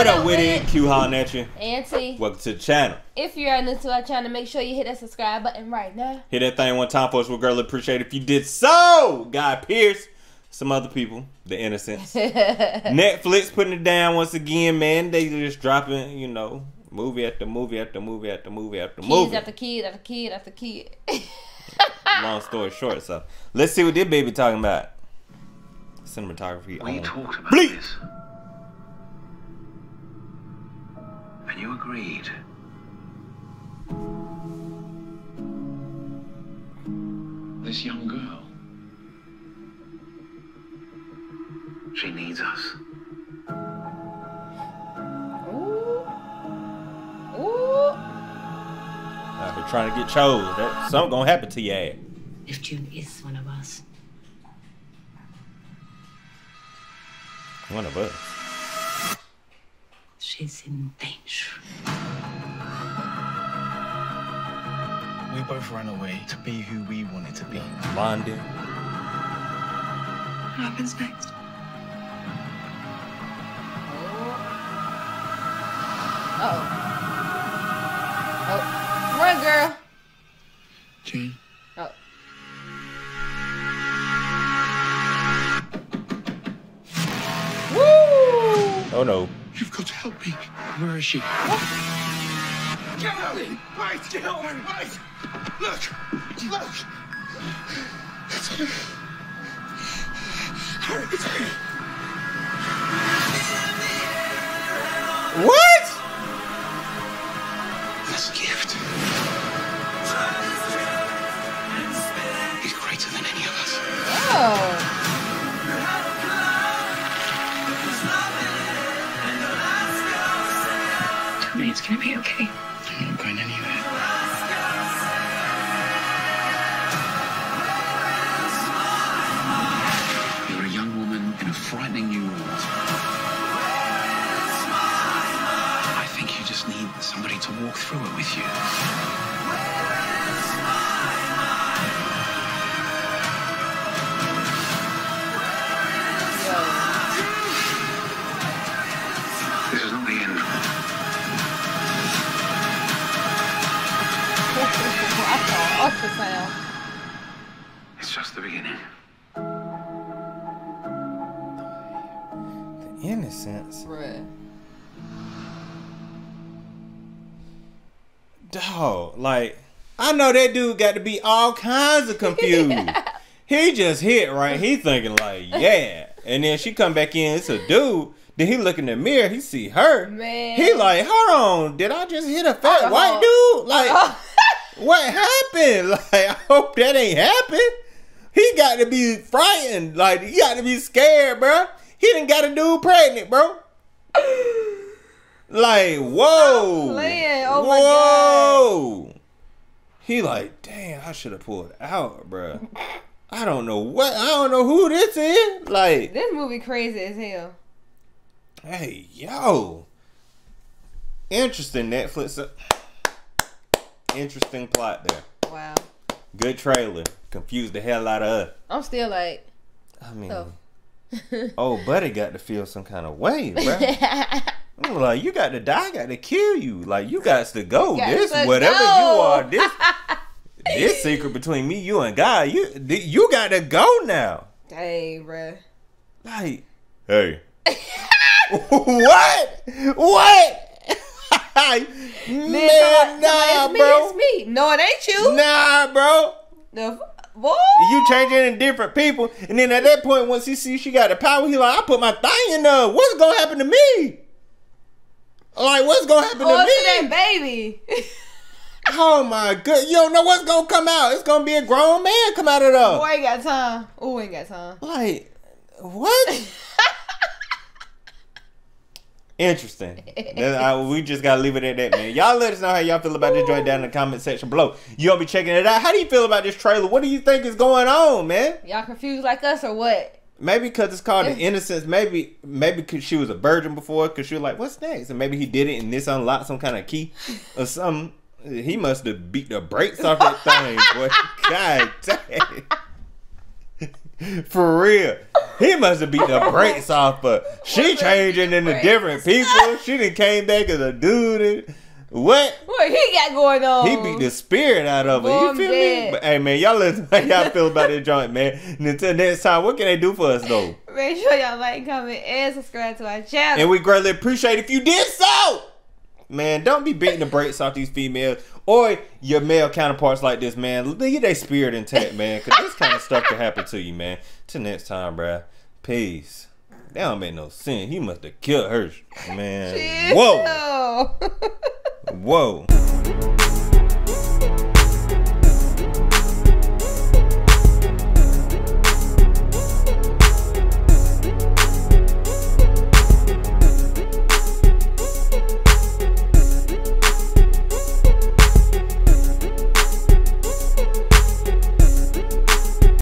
What up with it? Q Hollin at you. Auntie. Welcome to the channel. If you are new to our channel, make sure you hit that subscribe button right now. Hit that thing one time for us. We'll greatly appreciate it if you did so. Guy Pierce. Some other people. The Innocents. Netflix putting it down once again, man. They just dropping, you know, movie after movie after movie after movie after movie. Kids after kid after kid after kid. Long story short, so let's see what this baby talking about. Cinematography. We talked about this. And you agreed. This young girl. She needs us. Ooh. Ooh. I've been trying to get chose. Something gonna happen to you. If June is one of us. One of us. She's in danger. We both ran away to be who we wanted to be. Blondie. What happens next? Uh-oh. Oh. Run, girl. Jane. Oh. Woo! Oh, no. You've got to help me. Where is she? What? Get out! Wait! Get out! Wait! Look! Look! It's her. Harry, it's her. What? This gift is greater than any of us. Oh. It's gonna be okay. I'm not going anywhere. You're a young woman in a frightening new world. I think you just need somebody to walk through it with you. This is not the end. It's just the beginning. The Innocents. Bruh. Dog, like, I know that dude got to be all kinds of confused. Yeah. He just hit, right? He thinking like, yeah. And then she come back in, it's a dude. Then he look in the mirror, he see her. Man. He like, hold on, did I just hit a fat white dude? Like... What happened? Like, I hope that ain't happened. He got to be frightened. Like, he got to be scared, bro. He done got a dude pregnant, bro. Like, whoa. Oh, my God. He like, damn, I should have pulled out, bro. I don't know what. I don't know who this is. Like, this movie crazy as hell. Hey, yo. Interesting, Netflix. Interesting plot there. Wow. Good trailer. Confused the hell out of us. I'm still like, I mean, so. Oh, buddy got to feel some kind of way, bro. I'm like, you got to die, I got to kill you. Like, you got to go. This, whatever go. You are, this, this secret between me, you, and God, you got to go now. Dang, bro. Like, hey. What? What? Man, nah, it's me, bro. It's me. No, it ain't you. Nah, bro. Boy. You changing in different people, and then at that point, once he sees she got the power, he like, I put my thing in there. What's gonna happen to me? Like, what's gonna happen to me? That baby. Oh my good. You don't know what's gonna come out. It's gonna be a grown man come out of there. Boy, ain't got time. Oh, ain't got time. Like, what? Interesting. We just gotta leave it at that, man. Y'all let us know how y'all feel about this joint down in the comment section below. Y'all be checking it out. How do you feel about this trailer? What do you think is going on, man? Y'all confused like us or what? Maybe because it's called The Innocents. Maybe because she was a virgin before, because she was like, what's next? And maybe he did it and this unlocked some kind of key or something. He must have beat the brakes off that thing, boy. God damn. For real. He must have beat the brakes off, but she changing into different people. She done came back as a dude. What he got going on? He beat the spirit out of her. You feel me? But, hey man, y'all listen how y'all feel about this joint, man. And until next time, what can they do for us though? Make sure y'all like, comment, and subscribe to our channel. And we greatly appreciate if you did so. Man, don't be beating the brakes off these females or your male counterparts like this, man. Get their spirit intact, man, because this kind of stuff can happen to you, man. Till next time, bruh. Peace. That don't make no sense. He must have killed her, man. Whoa. Whoa.